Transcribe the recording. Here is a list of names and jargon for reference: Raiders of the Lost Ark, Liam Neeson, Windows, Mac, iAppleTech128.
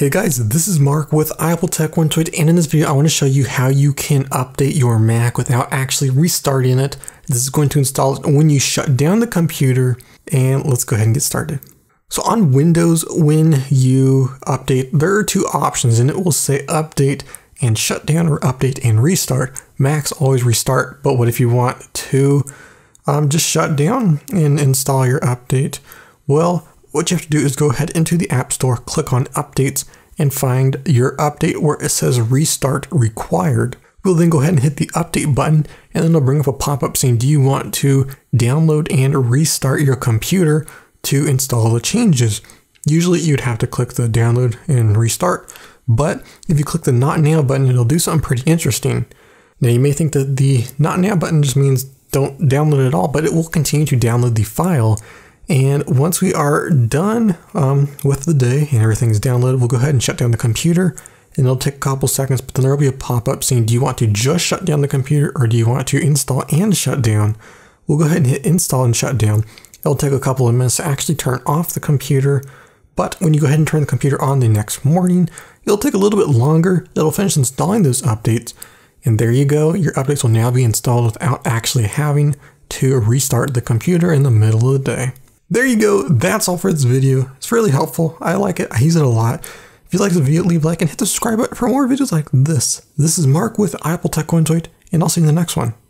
Hey guys, this is Mark with iAppleTech128, and in this video I want to show you how you can update your Mac without actually restarting it. This is going to install it when you shut down the computer, and let's go ahead and get started. So on Windows, when you update, there are two options, and it will say update and shut down or update and restart. Macs always restart, but what if you want to just shut down and install your update? Well, what you have to do is go ahead into the App Store, click on Updates, and find your update where it says Restart Required. We'll then go ahead and hit the Update button, and then it'll bring up a pop-up saying, do you want to download and restart your computer to install the changes? Usually you'd have to click the Download and Restart, but if you click the Not Now button, it'll do something pretty interesting. Now you may think that the Not Now button just means don't download it at all, but it will continue to download the file. And once we are done with the day and everything's downloaded, we'll go ahead and shut down the computer, and it'll take a couple seconds, but then there'll be a pop-up saying, do you want to just shut down the computer or do you want to install and shut down? We'll go ahead and hit install and shut down. It'll take a couple of minutes to actually turn off the computer, but when you go ahead and turn the computer on the next morning, it'll take a little bit longer. It'll finish installing those updates, and there you go. Your updates will now be installed without actually having to restart the computer in the middle of the day. There you go, that's all for this video. It's really helpful, I like it, I use it a lot. If you like the video, leave a like and hit the subscribe button for more videos like this. This is Mark with iAppleTech128, and I'll see you in the next one.